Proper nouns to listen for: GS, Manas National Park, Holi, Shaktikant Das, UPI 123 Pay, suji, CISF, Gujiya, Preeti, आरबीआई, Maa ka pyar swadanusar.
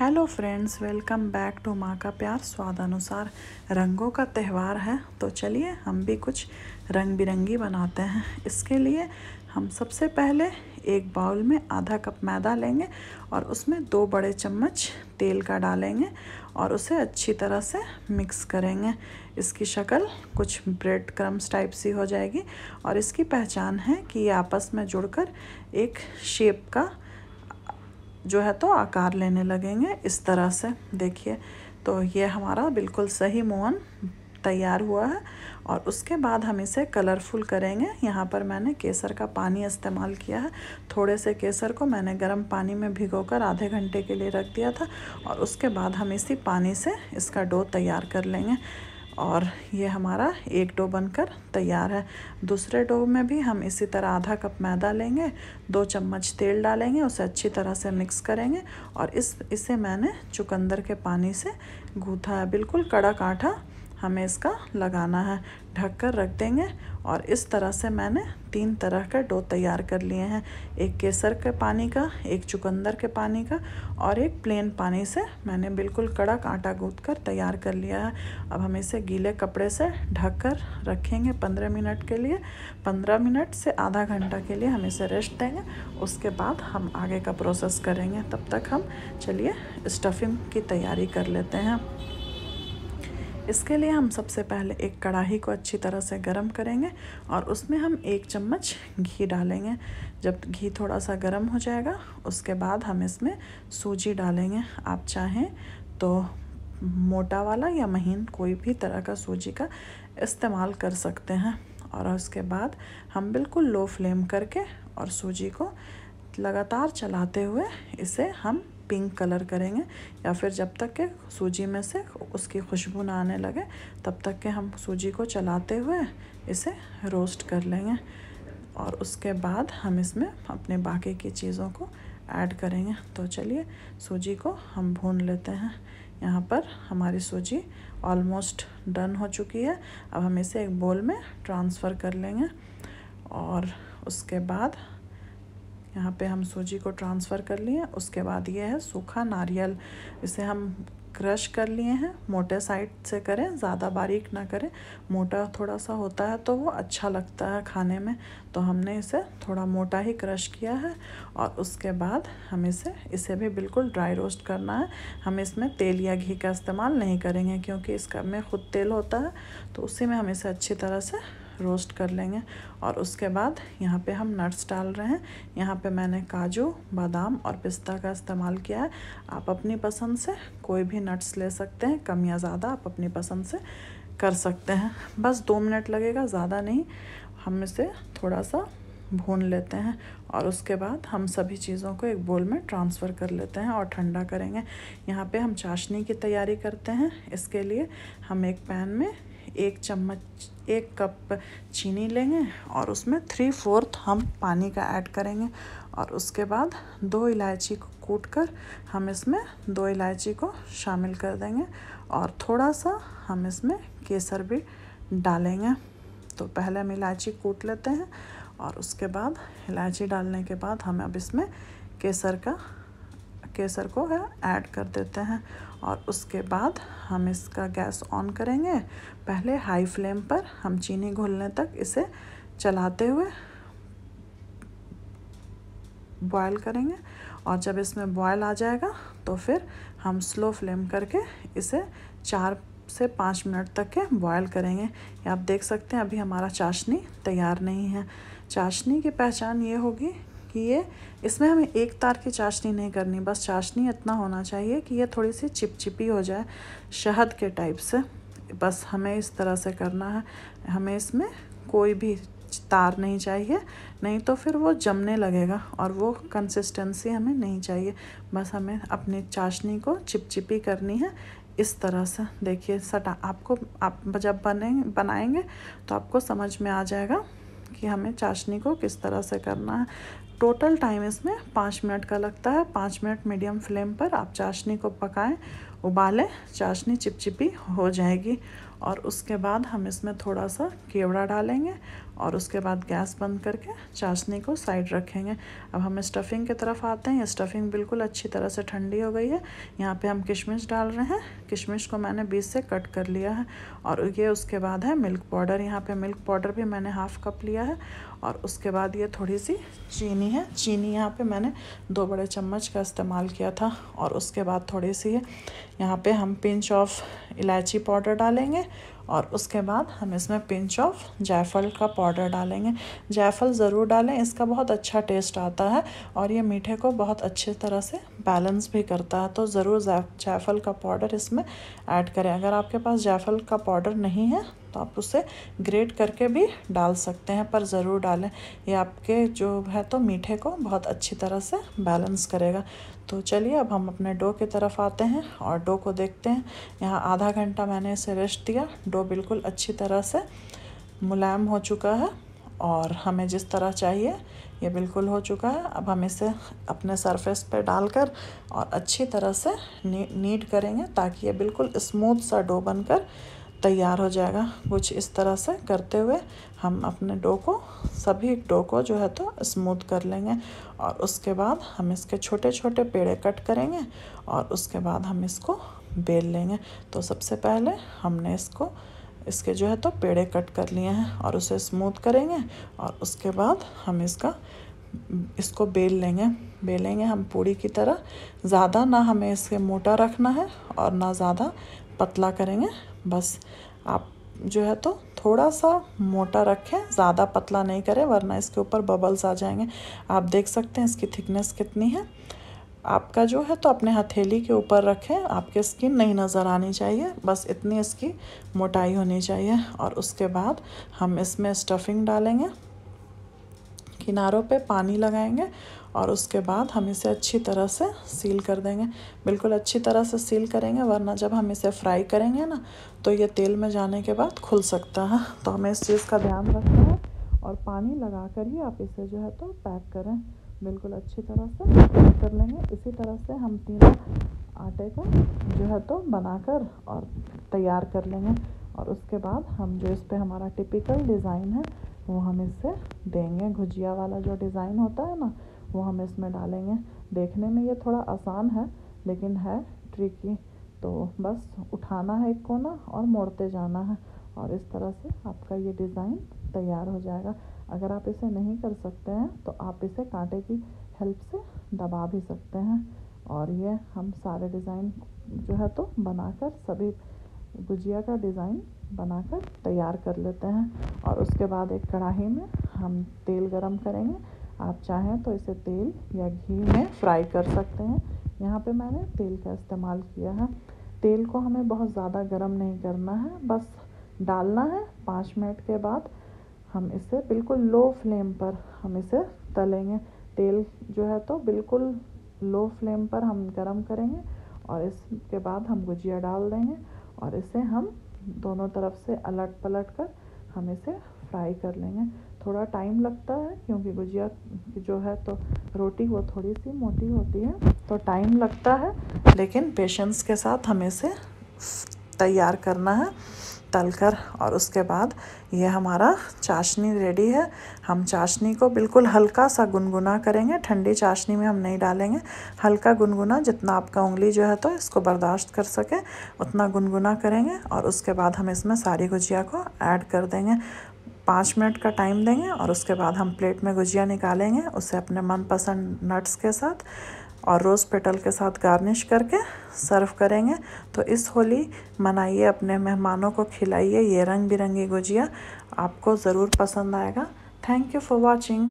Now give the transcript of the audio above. Hello friends, welcome back to माँ का प्यार स्वादानुसार। रंगों का त्यौहार है तो चलिए हम भी कुछ रंग बिरंगी बनाते हैं। इसके लिए हम सबसे पहले एक बाउल में आधा कप मैदा लेंगे और उसमें 2 बड़े चम्मच तेल का डालेंगे और उसे अच्छी तरह से मिक्स करेंगे। इसकी शक्ल कुछ ब्रेड क्रम्स टाइप सी हो जाएगी और इसकी पहचान है कि ये आपस में जुड़कर एक शेप का जो है तो आकार लेने लगेंगे। इस तरह से देखिए, तो ये हमारा बिल्कुल सही मोहन तैयार हुआ है। और उसके बाद हम इसे कलरफुल करेंगे। यहाँ पर मैंने केसर का पानी इस्तेमाल किया है। थोड़े से केसर को मैंने गर्म पानी में भिगोकर आधे घंटे के लिए रख दिया था और उसके बाद हम इसी पानी से इसका डो तैयार कर लेंगे। और ये हमारा एक डो बनकर तैयार है। दूसरे डो में भी हम इसी तरह आधा कप मैदा लेंगे, 2 चम्मच तेल डालेंगे, उसे अच्छी तरह से मिक्स करेंगे। और इसे मैंने चुकंदर के पानी से गूथा है। बिल्कुल कड़ा कांठा हमें इसका लगाना है, ढककर रख देंगे। और इस तरह से मैंने 3 तरह के डो तैयार कर लिए हैं, एक केसर के पानी का, एक चुकंदर के पानी का और एक प्लेन पानी से मैंने बिल्कुल कड़क आटा गूंथकर तैयार कर लिया है। अब हम इसे गीले कपड़े से ढककर रखेंगे 15 मिनट के लिए। 15 मिनट से आधा घंटा के लिए हम इसे रेस्ट देंगे, उसके बाद हम आगे का प्रोसेस करेंगे। तब तक हम चलिए स्टफिंग की तैयारी कर लेते हैं। इसके लिए हम सबसे पहले एक कढ़ाही को अच्छी तरह से गर्म करेंगे और उसमें हम 1 चम्मच घी डालेंगे। जब घी थोड़ा सा गर्म हो जाएगा उसके बाद हम इसमें सूजी डालेंगे। आप चाहें तो मोटा वाला या महीन कोई भी तरह का सूजी का इस्तेमाल कर सकते हैं। और उसके बाद हम बिल्कुल लो फ्लेम करके और सूजी को लगातार चलाते हुए इसे हम पिंक कलर करेंगे, या फिर जब तक के सूजी में से उसकी खुशबू ना आने लगे तब तक के हम सूजी को चलाते हुए इसे रोस्ट कर लेंगे। और उसके बाद हम इसमें अपने बाकी की चीज़ों को ऐड करेंगे। तो चलिए सूजी को हम भून लेते हैं। यहाँ पर हमारी सूजी ऑलमोस्ट डन हो चुकी है। अब हम इसे एक बोल में ट्रांसफ़र कर लेंगे। और उसके बाद यहाँ पे हम सूजी को ट्रांसफ़र कर लिए। उसके बाद ये है सूखा नारियल, इसे हम क्रश कर लिए हैं। मोटे साइड से करें, ज़्यादा बारीक ना करें। मोटा थोड़ा सा होता है तो वो अच्छा लगता है खाने में, तो हमने इसे थोड़ा मोटा ही क्रश किया है। और उसके बाद हम इसे भी बिल्कुल ड्राई रोस्ट करना है। हम इसमें तेल या घी का इस्तेमाल नहीं करेंगे क्योंकि इसका में खुद तेल होता है, तो उसी में हम इसे अच्छी तरह से रोस्ट कर लेंगे। और उसके बाद यहाँ पे हम नट्स डाल रहे हैं। यहाँ पे मैंने काजू, बादाम और पिस्ता का इस्तेमाल किया है। आप अपनी पसंद से कोई भी नट्स ले सकते हैं, कम या ज़्यादा आप अपनी पसंद से कर सकते हैं। बस 2 मिनट लगेगा, ज़्यादा नहीं। हम इसे थोड़ा सा भून लेते हैं और उसके बाद हम सभी चीज़ों को एक बोल में ट्रांसफ़र कर लेते हैं और ठंडा करेंगे। यहाँ पे हम चाशनी की तैयारी करते हैं। इसके लिए हम एक पैन में 1 कप चीनी लेंगे और उसमें 3/4 हम पानी का ऐड करेंगे। और उसके बाद 2 इलायची को कूट कर हम इसमें 2 इलायची को शामिल कर देंगे और थोड़ा सा हम इसमें केसर भी डालेंगे। तो पहले हम इलायची कूट लेते हैं और उसके बाद इलायची डालने के बाद हम अब इसमें केसर को ऐड कर देते हैं। और उसके बाद हम इसका गैस ऑन करेंगे। पहले हाई फ्लेम पर हम चीनी घुलने तक इसे चलाते हुए बॉयल करेंगे। और जब इसमें बॉयल आ जाएगा तो फिर हम स्लो फ्लेम करके इसे 4 से 5 मिनट तक के बॉयल करेंगे। आप देख सकते हैं अभी हमारा चाशनी तैयार नहीं है। चाशनी की पहचान ये होगी कि ये इसमें हमें एक तार की चाशनी नहीं करनी, बस चाशनी इतना होना चाहिए कि ये थोड़ी सी चिपचिपी हो जाए, शहद के टाइप से। बस हमें इस तरह से करना है। हमें इसमें कोई भी तार नहीं चाहिए, नहीं तो फिर वो जमने लगेगा और वो कंसिस्टेंसी हमें नहीं चाहिए। बस हमें अपनी चाशनी को चिपचिपी करनी है। इस तरह से देखिए, आप जब बनाएंगे तो आपको समझ में आ जाएगा कि हमें चाशनी को किस तरह से करना है। टोटल टाइम इसमें 5 मिनट का लगता है। 5 मिनट मीडियम फ्लेम पर आप चाशनी को पकाएं, उबालें। चाशनी चिपचिपी हो जाएगी। और उसके बाद हम इसमें थोड़ा सा केवड़ा डालेंगे और उसके बाद गैस बंद करके चाशनी को साइड रखेंगे। अब हम स्टफिंग की तरफ आते हैं। स्टफिंग बिल्कुल अच्छी तरह से ठंडी हो गई है। यहाँ पे हम किशमिश डाल रहे हैं। किशमिश को मैंने बीच से कट कर लिया है। और ये उसके बाद है मिल्क पाउडर। यहाँ पे मिल्क पाउडर भी मैंने हाफ कप लिया है। और उसके बाद ये थोड़ी सी चीनी है। चीनी यहाँ पे मैंने 2 बड़े चम्मच का इस्तेमाल किया था। और उसके बाद थोड़ी सी है यहाँ पे हम पिंच ऑफ इलायची पाउडर डालेंगे। और उसके बाद हम इसमें पिंच ऑफ जायफल का पाउडर डालेंगे। जायफल ज़रूर डालें, इसका बहुत अच्छा टेस्ट आता है और ये मीठे को बहुत अच्छी तरह से बैलेंस भी करता है। तो ज़रूर जायफल का पाउडर इसमें ऐड करें। अगर आपके पास जायफल का पाउडर नहीं है तो आप उसे ग्रेट करके भी डाल सकते हैं, पर ज़रूर डालें। ये आपके जो है तो मीठे को बहुत अच्छी तरह से बैलेंस करेगा। तो चलिए अब हम अपने डो की तरफ आते हैं और डो को देखते हैं। यहाँ आधा घंटा मैंने इसे रेस्ट दिया। डो बिल्कुल अच्छी तरह से मुलायम हो चुका है और हमें जिस तरह चाहिए ये बिल्कुल हो चुका है। अब हम इसे अपने सरफेस पे डालकर और अच्छी तरह से नीट करेंगे ताकि ये बिल्कुल स्मूथ सा डो बनकर तैयार हो जाएगा। कुछ इस तरह से करते हुए हम अपने डो को सभी डो को जो है तो स्मूथ कर लेंगे। और उसके बाद हम इसके छोटे छोटे पेड़े कट करेंगे और उसके बाद हम इसको बेल लेंगे। तो सबसे पहले हमने इसके जो है तो पेड़े कट कर लिए हैं और उसे स्मूथ करेंगे। और उसके बाद हम इसको बेलेंगे हम पूड़ी की तरह। ज़्यादा ना हमें इसके मोटा रखना है और ना ज़्यादा पतला करेंगे। बस आप जो है तो थोड़ा सा मोटा रखें, ज़्यादा पतला नहीं करें, वरना इसके ऊपर बबल्स आ जाएंगे। आप देख सकते हैं इसकी थिकनेस कितनी है। आपका जो है तो अपने हथेली के ऊपर रखें, आपके स्किन नहीं नज़र आनी चाहिए, बस इतनी इसकी मोटाई होनी चाहिए। और उसके बाद हम इसमें स्टफिंग डालेंगे, किनारों पे पानी लगाएंगे और उसके बाद हम इसे अच्छी तरह से सील कर देंगे। बिल्कुल अच्छी तरह से सील करेंगे, वरना जब हम इसे फ्राई करेंगे ना तो ये तेल में जाने के बाद खुल सकता है। तो हमें इस चीज़ का ध्यान रखना है। और पानी लगा कर ही आप इसे जो है तो पैक करें। बिल्कुल अच्छी तरह से पैक कर लेंगे। इसी तरह से हम तीनों आटे का जो है तो बनाकर और तैयार कर लेंगे। और उसके बाद हम जो इस पर हमारा टिपिकल डिज़ाइन है वो हम इससे देंगे। गुजिया वाला जो डिज़ाइन होता है ना वो हम इसमें डालेंगे। देखने में ये थोड़ा आसान है लेकिन है ट्रिकी। तो बस उठाना है एक कोना और मोड़ते जाना है और इस तरह से आपका ये डिज़ाइन तैयार हो जाएगा। अगर आप इसे नहीं कर सकते हैं तो आप इसे कांटे की हेल्प से दबा भी सकते हैं। और ये हम सारे डिज़ाइन जो है तो बनाकर सभी गुजिया का डिज़ाइन बनाकर तैयार कर लेते हैं। और उसके बाद एक कढ़ाई में हम तेल गरम करेंगे। आप चाहें तो इसे तेल या घी में फ्राई कर सकते हैं। यहाँ पे मैंने तेल का इस्तेमाल किया है। तेल को हमें बहुत ज़्यादा गरम नहीं करना है, बस डालना है। 5 मिनट के बाद हम इसे बिल्कुल लो फ्लेम पर हम इसे तलेंगे। तेल जो है तो बिल्कुल लो फ्लेम पर हम गरम करेंगे और इसके बाद हम गुजिया डाल देंगे और इसे हम दोनों तरफ से अलट पलट कर हम इसे फ्राई कर लेंगे। थोड़ा टाइम लगता है क्योंकि गुजिया की जो है तो रोटी वो थोड़ी सी मोटी होती है, तो टाइम लगता है, लेकिन पेशेंस के साथ हमें इसे तैयार करना है तलकर। और उसके बाद ये हमारा चाशनी रेडी है। हम चाशनी को बिल्कुल हल्का सा गुनगुना करेंगे। ठंडी चाशनी में हम नहीं डालेंगे, हल्का गुनगुना, जितना आपका उंगली जो है तो इसको बर्दाश्त कर सके उतना गुनगुना करेंगे। और उसके बाद हम इसमें सारी गुजिया को ऐड कर देंगे। 5 मिनट का टाइम देंगे और उसके बाद हम प्लेट में गुजिया निकालेंगे, उसे अपने मनपसंद नट्स के साथ और रोज़ पेटल के साथ गार्निश करके सर्व करेंगे। तो इस होली मनाइए, अपने मेहमानों को खिलाइए। ये रंग बिरंगी गुजिया आपको ज़रूर पसंद आएगा। Thank you for watching.